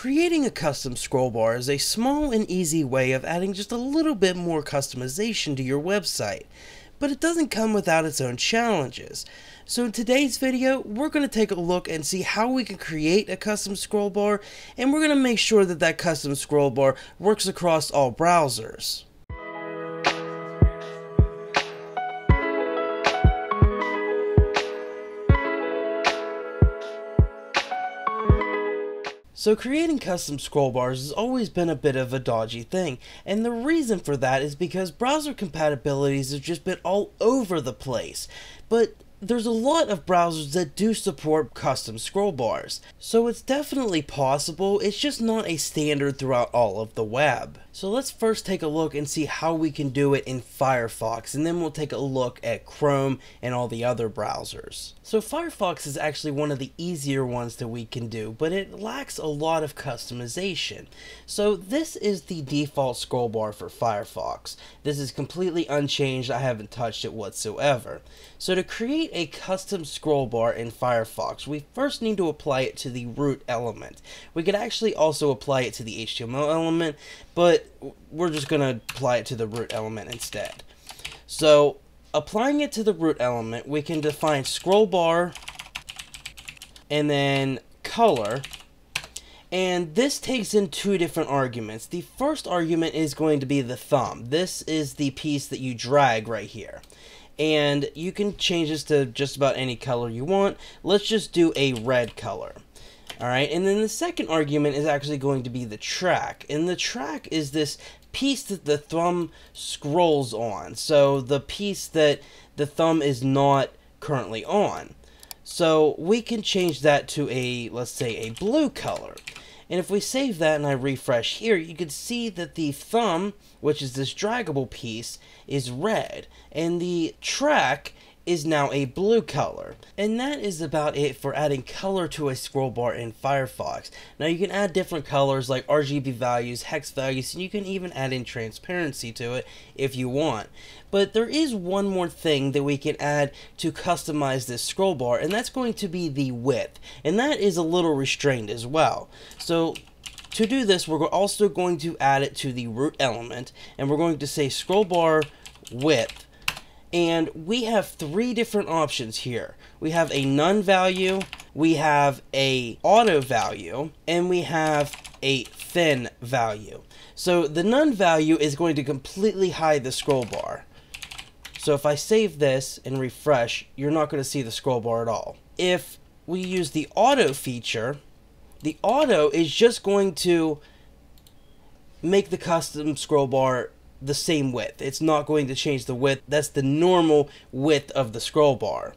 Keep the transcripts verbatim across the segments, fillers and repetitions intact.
Creating a custom scroll bar is a small and easy way of adding just a little bit more customization to your website, but it doesn't come without its own challenges. So in today's video, we're going to take a look and see how we can create a custom scroll bar, and we're going to make sure that that custom scroll bar works across all browsers. So creating custom scroll bars has always been a bit of a dodgy thing, and the reason for that is because browser compatibilities have just been all over the place, but there's a lot of browsers that do support custom scroll bars, so it's definitely possible, it's just not a standard throughout all of the web. So let's first take a look and see how we can do it in Firefox, and then we'll take a look at Chrome and all the other browsers. So Firefox is actually one of the easier ones that we can do, but it lacks a lot of customization. So this is the default scroll bar for Firefox. This is completely unchanged, I haven't touched it whatsoever. So to create a custom scroll bar in Firefox, we first need to apply it to the root element. We could actually also apply it to the H T M L element, but we're just going to apply it to the root element instead. So applying it to the root element, we can define scroll bar and then color, and this takes in two different arguments. The first argument is going to be the thumb. This is the piece that you drag right here, and you can change this to just about any color you want. Let's just do a red color. Alright, and then the second argument is actually going to be the track, and the track is this piece that the thumb scrolls on, so the piece that the thumb is not currently on. So we can change that to a, let's say, a blue color. And if we save that and I refresh here, you can see that the thumb, which is this draggable piece, is red, and the track is now a blue color. And that is about it for adding color to a scroll bar in Firefox. Now you can add different colors like R G B values, hex values, and you can even add in transparency to it if you want. But there is one more thing that we can add to customize this scroll bar, and that's going to be the width, and that is a little restrained as well. So to do this, we're also going to add it to the root element, and we're going to say scroll bar width. And we have three different options here. We have a none value, we have a auto value, and we have a thin value. So the none value is going to completely hide the scroll bar. So if I save this and refresh, you're not going to see the scroll bar at all. If we use the auto feature, the auto is just going to make the custom scroll bar the same width. It's not going to change the width. That's the normal width of the scroll bar.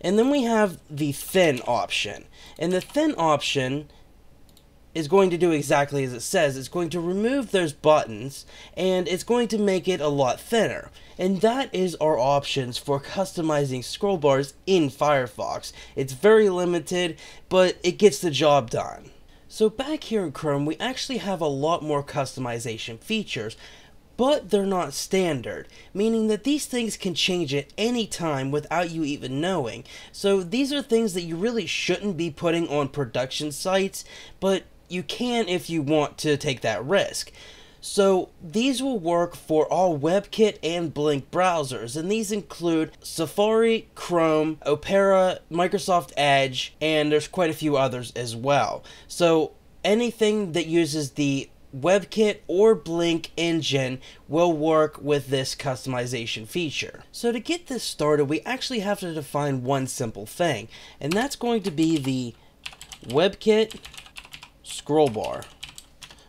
And then we have the thin option, and the thin option is going to do exactly as it says. It's going to remove those buttons, and it's going to make it a lot thinner. And that is our options for customizing scroll bars in Firefox. It's very limited, but it gets the job done. So back here in Chrome, we actually have a lot more customization features, but they're not standard, meaning that these things can change at any time without you even knowing. So these are things that you really shouldn't be putting on production sites, but you can if you want to take that risk. So these will work for all WebKit and Blink browsers, and these include Safari, Chrome, Opera, Microsoft Edge, and there's quite a few others as well. So anything that uses the WebKit or Blink engine will work with this customization feature. So to get this started, we actually have to define one simple thing, and that's going to be the WebKit scroll bar,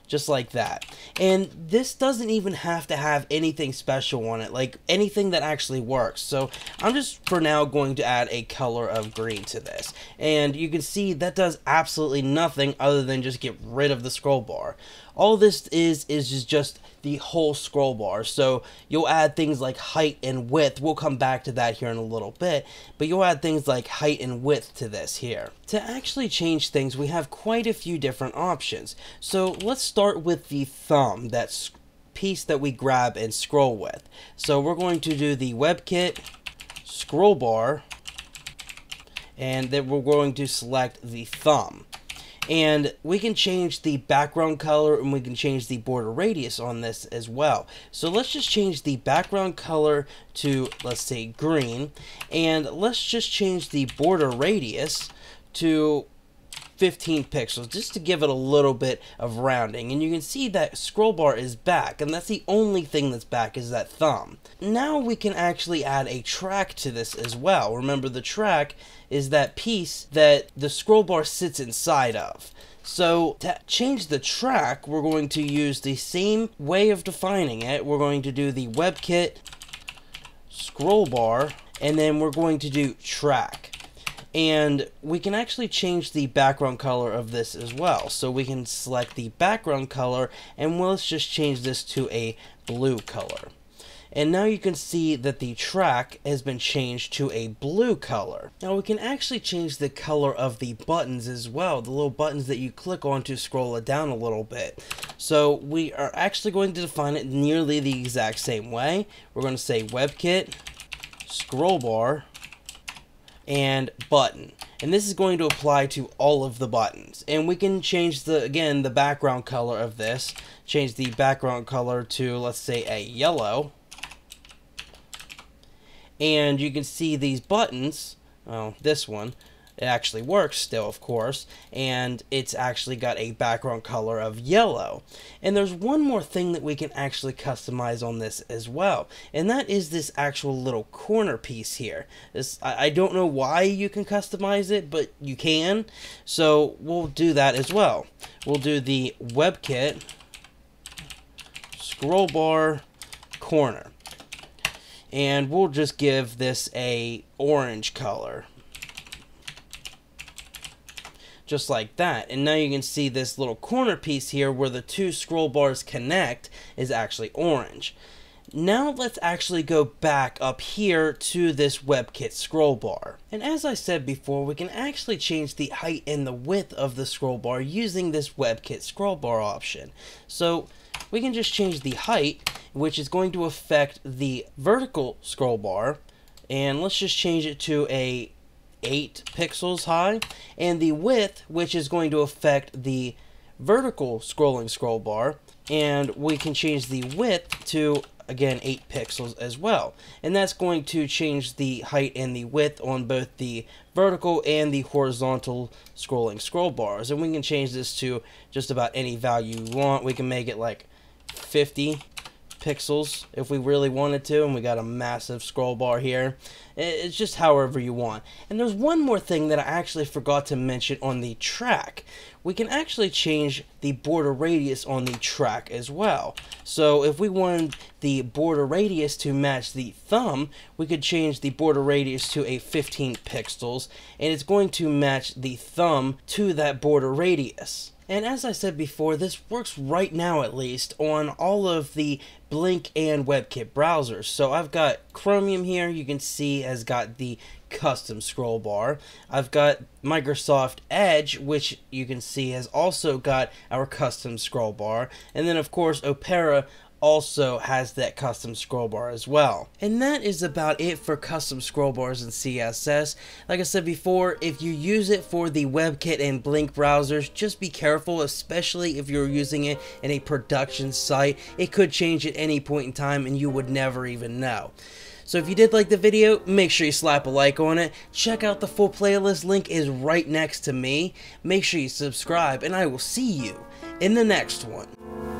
just like that. And this doesn't even have to have anything special on it, like anything that actually works. So I'm just for now going to add a color of green to this, and you can see that does absolutely nothing other than just get rid of the scroll bar. All this is is just the whole scroll bar, so you'll add things like height and width. We'll come back to that here in a little bit, but you'll add things like height and width to this here. To actually change things, we have quite a few different options. So let's start with the thumb, that piece that we grab and scroll with. So we're going to do the WebKit scroll bar, and then we're going to select the thumb. And we can change the background color, and we can change the border radius on this as well. So let's just change the background color to, let's say, green, and let's just change the border radius to fifteen pixels, just to give it a little bit of rounding. And you can see that scroll bar is back, and that's the only thing that's back, is that thumb. Now we can actually add a track to this as well. Remember, the track is that piece that the scroll bar sits inside of. So to change the track, we're going to use the same way of defining it. We're going to do the WebKit scroll bar, and then we're going to do track. And we can actually change the background color of this as well. So we can select the background color, and let's just change this to a blue color. And now you can see that the track has been changed to a blue color. Now we can actually change the color of the buttons as well, the little buttons that you click on to scroll it down a little bit. So we are actually going to define it nearly the exact same way. We're going to say WebKit scroll bar and button, and this is going to apply to all of the buttons. And we can change the again the background color of this, change the background color to, let's say, a yellow. And you can see these buttons, well, this one, it actually works still, of course, and it's actually got a background color of yellow. And there's one more thing that we can actually customize on this as well, and that is this actual little corner piece here. This, I, I don't know why you can customize it, but you can, so we'll do that as well. We'll do the WebKit scroll bar corner, and we'll just give this a orange color, just like that. And now you can see this little corner piece here where the two scroll bars connect is actually orange. Now let's actually go back up here to this WebKit scroll bar. And as I said before, we can actually change the height and the width of the scroll bar using this WebKit scroll bar option. So we can just change the height, which is going to affect the vertical scroll bar, and let's just change it to a eight pixels high, and the width, which is going to affect the vertical scrolling scroll bar, and we can change the width to, again, eight pixels as well. And that's going to change the height and the width on both the vertical and the horizontal scrolling scroll bars. And we can change this to just about any value you want. We can make it like fifty pixels if we really wanted to, and we got a massive scroll bar here. It's just however you want. And there's one more thing that I actually forgot to mention on the track. We can actually change the border radius on the track as well. So if we wanted the border radius to match the thumb, we could change the border radius to a fifteen pixels, and it's going to match the thumb to that border radius. And as I said before, this works right now, at least, on all of the Blink and WebKit browsers. So I've got Chromium here, you can see has got the custom scroll bar. I've got Microsoft Edge, which you can see has also got our custom scroll bar. And then, of course, Opera also has that custom scroll bar as well. And that is about it for custom scroll bars in C S S. Like I said before, if you use it for the WebKit and Blink browsers, just be careful, especially if you're using it in a production site. It could change at any point in time and you would never even know. So if you did like the video, make sure you slap a like on it. Check out the full playlist, link is right next to me. Make sure you subscribe, and I will see you in the next one.